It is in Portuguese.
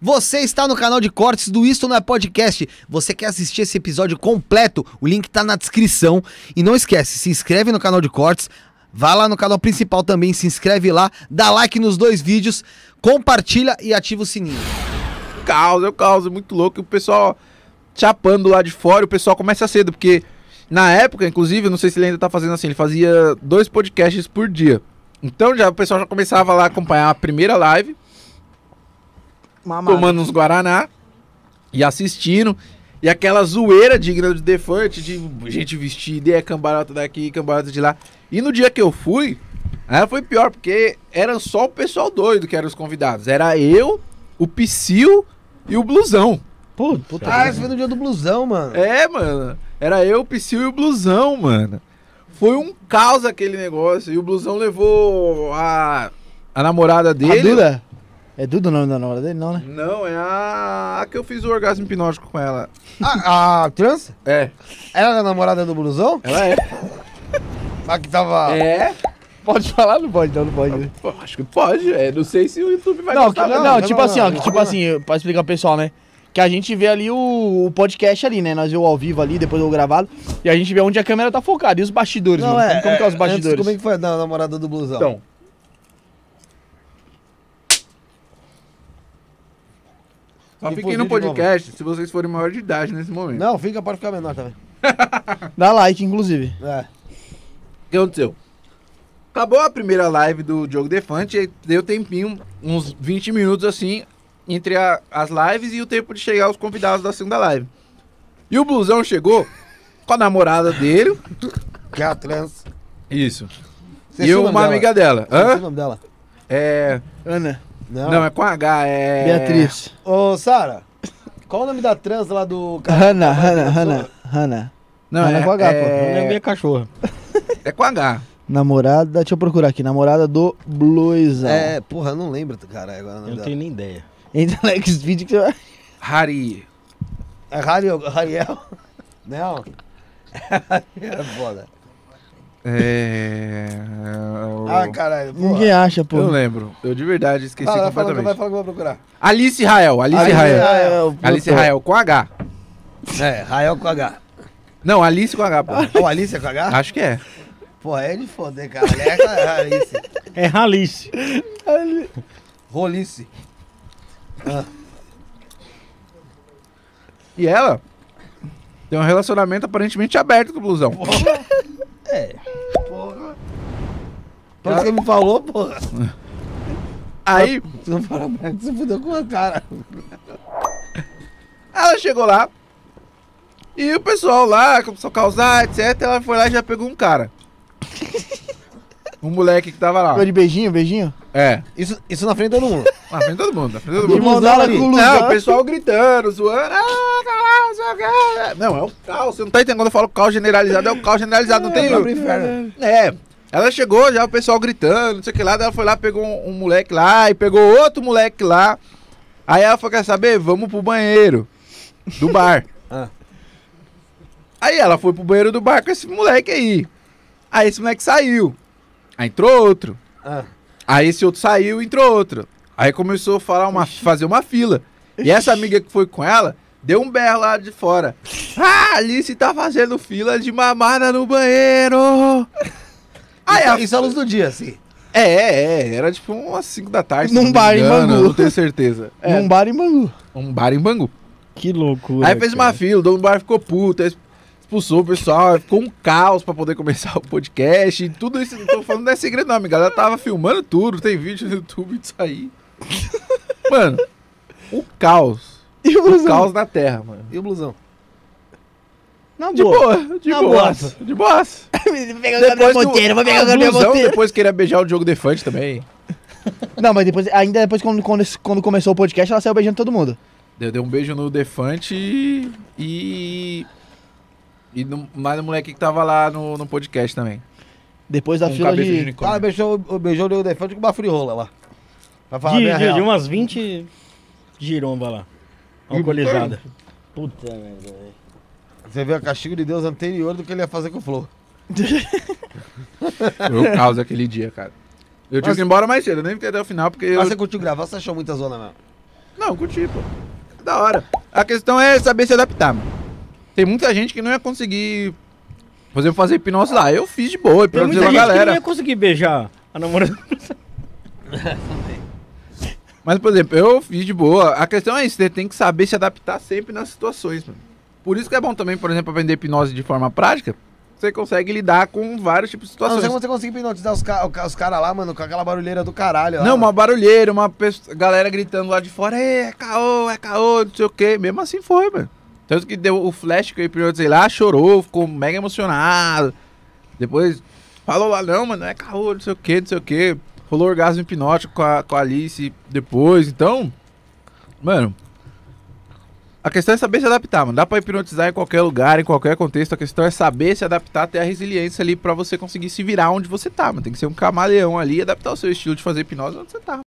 Você está no canal de cortes do Isto Não É Podcast. Você quer assistir esse episódio completo? O link está na descrição. E não esquece, se inscreve no canal de cortes, vá lá no canal principal também, se inscreve lá, dá like nos dois vídeos, compartilha e ativa o sininho. É um caos, é muito louco. E o pessoal chapando lá de fora, o pessoal começa cedo, porque na época, inclusive, não sei se ele ainda tá fazendo assim, ele fazia 2 podcasts por dia. Então já, o pessoal já começava lá a acompanhar a primeira live, tomando uns guaraná e assistindo, e aquela zoeira digna do Defante, de gente vestida, é cambalhota daqui, cambalhota de lá. E no dia que eu fui, aí foi pior, porque era só o pessoal doido que eram os convidados. Era eu, o Psyu e o Blusão. Puta, ah, você foi no dia do Blusão, mano. É, mano, era eu, o Psyu e o Blusão, mano. Foi um caos aquele negócio, e o Blusão levou a namorada dele. A Duda? É Duda o nome da namorada dele, não, né? Não, é a que eu fiz o orgasmo hipnótico com ela. A trans? É. Ela era a namorada do Blusão? Ela é. Mas que tava... É? Pode falar? Não pode, não, não pode. Né? Acho que pode, é. Não sei se o YouTube vai gostar. Tipo assim, pra explicar pro pessoal, né? Que a gente vê ali o podcast ali, né? Nós vemos ao vivo ali, depois o gravado. E a gente vê onde a câmera tá focada. E os bastidores, não, mano. Como que é os bastidores? Como é que foi a namorada do Blusão? Então... Só fiquem no podcast se vocês forem maior de idade nesse momento. Não, fica, pode ficar menor também. Dá like, inclusive. É. O que aconteceu? Acabou a primeira live do Diogo Defante. E deu tempinho, uns 20 minutos assim... entre as lives e o tempo de chegar os convidados da segunda live. E o Blusão chegou com a namorada dele. Que é a trans. Isso. E uma amiga dela. Hã? O nome dela? É... Ana. Não, não é com H, é... Beatriz. Ô, Sara, qual o nome da trans lá do... Hannah. Não, é com H, pô. É minha cachorra. É com H. Namorada... Deixa eu procurar aqui. Namorada do Blusão. É, porra, eu não lembro, cara. Agora eu não tenho nem ideia. Entra no X-Video que você vai... Hari. É Hariel? Não. É foda. É... Ah, caralho. Porra. Ninguém acha, pô. Eu lembro. Eu de verdade esqueci completamente. Fala que eu vou procurar. Alice Rael. Alice Rael com H. É, Rael com H. Não, Alice com H, pô. Ou Alice é com H? Acho que é. Pô, é de foder, cara. É Alice. Rolice. Ah. E ela tem um relacionamento aparentemente aberto com o Blusão. Porra. É. Porra. Ela... Você me falou, porra. Aí. Você fudeu com a cara. Ela chegou lá. E o pessoal lá começou a causar, etc. Ela foi lá e já pegou um cara. Um moleque que tava lá. Foi de beijinho, beijinho? É. Isso na frente de todo mundo. Na frente de todo mundo, na frente de todo mundo. Não, o pessoal gritando, zoando. Não, é um caos. Você não tá entendendo quando eu falo caos generalizado, é um caos generalizado. Não tem... É. Ela chegou já, o pessoal gritando, não sei o que lá. Daí ela foi lá, pegou um moleque lá e pegou outro moleque lá. Aí ela falou, quer saber? Vamos pro banheiro do bar. Ah. Aí ela foi pro banheiro do bar com esse moleque aí. Aí esse moleque saiu. Aí entrou outro. Ah. Aí esse outro saiu, entrou outro. Aí começou a fazer uma fila. E essa amiga que foi com ela, deu um berro lá de fora. Ah, Alice tá fazendo fila de mamada no banheiro. Aí isso é a luz do dia, assim. É. Era tipo umas 5 da tarde. Num bar em Bangu. Não tenho certeza. É. Num bar em Bangu. Um bar em Bangu. Que loucura. Aí fez uma fila, o dono do bar ficou puto. Expulsou o pessoal, ficou um caos pra poder começar o podcast e tudo isso. Não tô falando, não é segredo, não, amiga. Ela tava filmando tudo, tem vídeo no YouTube disso aí. Mano, o caos. E o Blusão? O caos na terra, mano. E o Blusão? Na boa. De boa. Depois queria beijar o Diogo Defante também. Não, mas depois, ainda depois, quando começou o podcast, ela saiu beijando todo mundo. Deu um beijo no Defante e mais um moleque que tava lá no podcast também. Depois da fila de... Ah, beijou o Diogo Defante com uma frirola lá. Pra falar bem a real. De umas 20 giromba lá. Alcoolizada. Puta merda, velho. Você vê o castigo de Deus anterior do que ele ia fazer com o Flor. Foi o caos aquele dia, cara. Eu tive que ir embora mais cedo, eu nem fiquei até o final porque... Mas você curtiu gravar, você achou muita zona mesmo? Não, curti, pô. É da hora. A questão é saber se adaptar, mano. Tem muita gente que não ia conseguir, por exemplo, fazer hipnose lá. Eu fiz de boa, hipnose lá, galera. Tem muita gente que não ia conseguir beijar a namorada. Mas, por exemplo, eu fiz de boa. A questão é isso, você tem que saber se adaptar sempre nas situações, mano. Por isso que é bom também, por exemplo, aprender hipnose de forma prática. Você consegue lidar com vários tipos de situações. Não, você consegue hipnotizar os caras lá, mano, com aquela barulheira do caralho. Lá, não, uma barulheira, uma galera gritando lá de fora, é caô, não sei o quê. Mesmo assim foi, mano. Tanto que deu o flash que eu hipnotizei lá, chorou, ficou mega emocionado. Depois falou lá, não, mano, é caô, não sei o quê, não sei o quê. Rolou orgasmo hipnótico com a Alice depois, então... Mano... A questão é saber se adaptar, mano. Dá pra hipnotizar em qualquer lugar, em qualquer contexto. A questão é saber se adaptar, ter a resiliência ali pra você conseguir se virar onde você tá, mano. Tem que ser um camaleão ali e adaptar o seu estilo de fazer hipnose onde você tá.